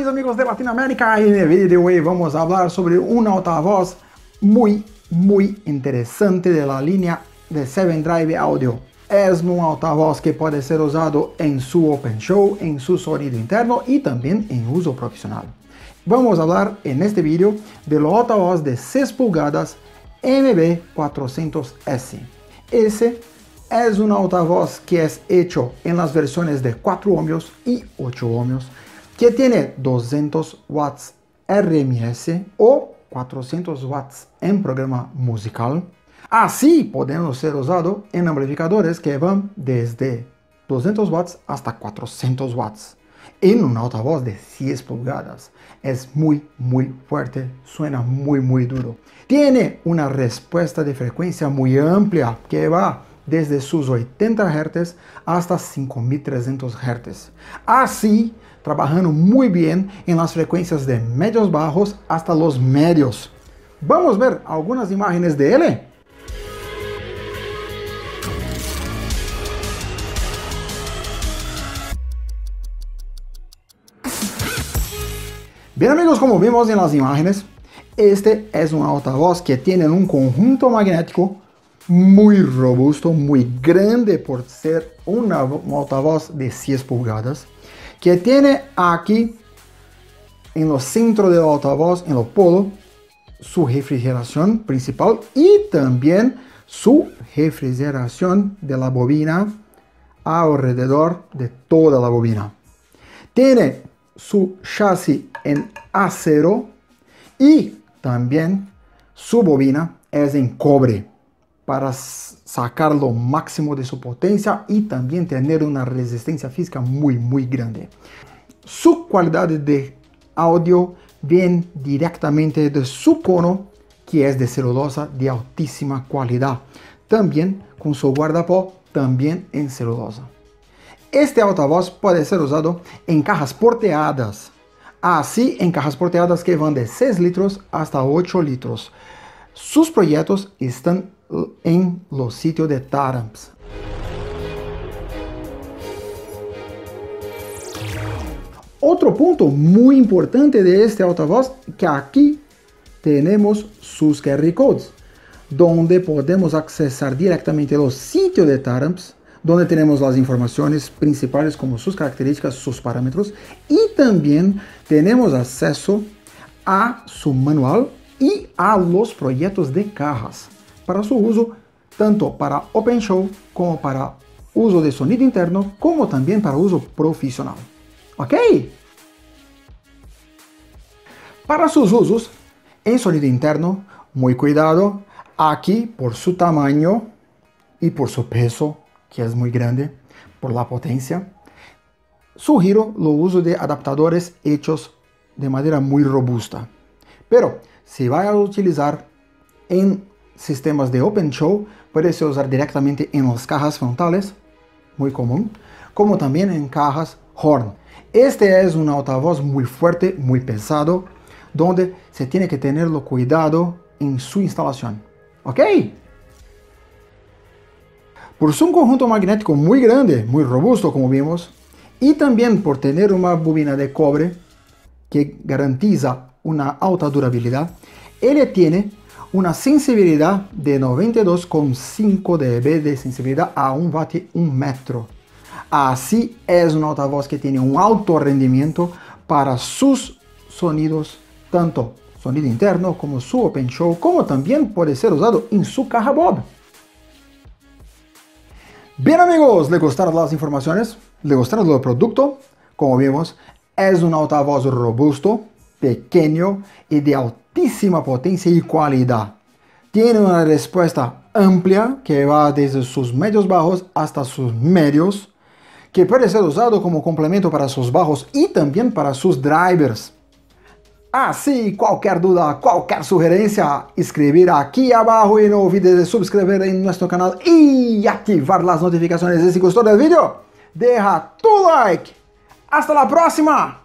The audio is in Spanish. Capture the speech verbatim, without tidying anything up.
mis amigos de Latinoamérica, en el vídeo hoy vamos a hablar sobre un altavoz muy muy interesante de la línea de siete Driver Audio. Es un altavoz que puede ser usado en su open show, en su sonido interno y también en uso profesional. Vamos a hablar en este vídeo del altavoz de seis pulgadas M B cuatrocientos S. Ese es un altavoz que es hecho en las versiones de cuatro ohmios y ocho ohmios, que tiene doscientos watts R M S o cuatrocientos watts en programa musical. Así pueden ser usado en amplificadores que van desde doscientos watts hasta cuatrocientos watts. En un altavoz de seis pulgadas es muy muy fuerte, suena muy muy duro, tiene una respuesta de frecuencia muy amplia que va desde sus ochenta hertz hasta cinco mil trescientos hertz, así trabajando muy bien en las frecuencias de medios bajos hasta los medios. Vamos a ver algunas imágenes de él. Bien amigos, como vimos en las imágenes, este es un altavoz que tiene un conjunto magnético muy robusto, muy grande por ser un altavoz de seis pulgadas, que tiene aquí en los centros del altavoz, en los polos, su refrigeración principal y también su refrigeración de la bobina alrededor de toda la bobina. Tiene su chasis en acero y también su bobina es en cobre para sacar lo máximo de su potencia y también tener una resistencia física muy muy grande. Su calidad de audio viene directamente de su cono, que es de celulosa de altísima calidad, también con su guardapó también en celulosa. Este altavoz puede ser usado en cajas porteadas, así en cajas porteadas que van de seis litros hasta ocho litros. Sus proyectos están en los sitios de TARAMPS. Otro punto muy importante de este altavoz, que aquí tenemos sus Q R codes, donde podemos accesar directamente los sitios de TARAMPS, donde tenemos las informaciones principales como sus características, sus parámetros, y también tenemos acceso a su manual y a los proyectos de cajas para su uso, tanto para open show como para uso de sonido interno, como también para uso profesional. ¿Ok? Para sus usos en sonido interno, muy cuidado aquí por su tamaño y por su peso, que es muy grande, por la potencia. Sugiero lo uso de adaptadores hechos de manera muy robusta, pero si va a utilizar en sistemas de open show, puede ser usar directamente en las cajas frontales, muy común, como también en cajas horn. Este es un altavoz muy fuerte, muy pesado, donde se tiene que tenerlo cuidado en su instalación. ¿Ok? Por su conjunto magnético muy grande, muy robusto como vimos, y también por tener una bobina de cobre que garantiza una alta durabilidad, él tiene una sensibilidad de noventa y dos coma cinco decibelios de sensibilidad a un watt por metro. Así es un altavoz que tiene un alto rendimiento para sus sonidos, tanto sonido interno como su open show, como también puede ser usado en su caja bob. Bien amigos, ¿les gustaron las informaciones? ¿Les gustaron los productos? Como vimos, es un altavoz robusto, pequeño y de altísima potencia y calidad. Tiene una respuesta amplia que va desde sus medios bajos hasta sus medios, que puede ser usado como complemento para sus bajos y también para sus drivers. Así, cualquier duda, cualquier sugerencia, escribir aquí abajo y no olvides de suscribirte en nuestro canal y activar las notificaciones. Si gustó del vídeo, deja tu like. ¡Hasta la próxima!